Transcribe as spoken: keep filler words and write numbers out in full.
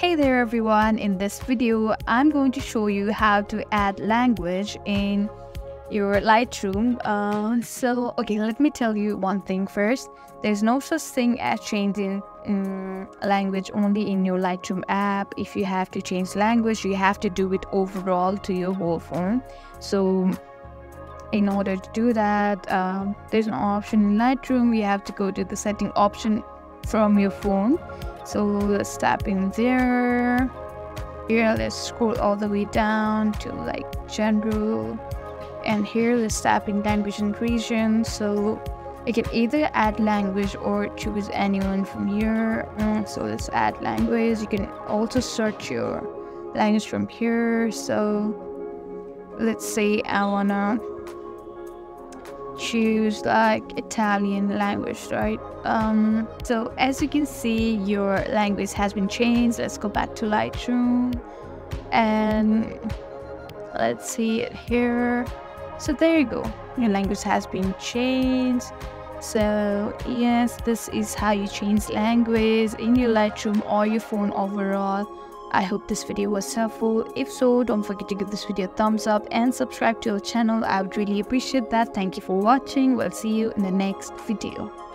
Hey there everyone, in this video I'm going to show you how to add language in your Lightroom. Uh, so okay, let me tell you one thing first. There's no such thing as changing um, language only in your Lightroom app. If you have to change language, you have to do it overall to your whole phone. So in order to do that, um, there's an option in Lightroom. You have to go to the setting option from your phone. So let's tap in there. Here let's scroll all the way down to like general, and here let's tap in language and region. So you can either add language or choose anyone from here. So let's add language. You can also search your language from here. So let's say I wanna choose like Italian language, right? Um, so as you can see, your language has been changed. Let's go back to Lightroom and let's see it here. So there you go, your language has been changed. So yes, this is how you change language in your Lightroom or your phone overall. I hope this video was helpful. If so, don't forget to give this video a thumbs up and subscribe to our channel. I would really appreciate that. Thank you for watching. We'll see you in the next video.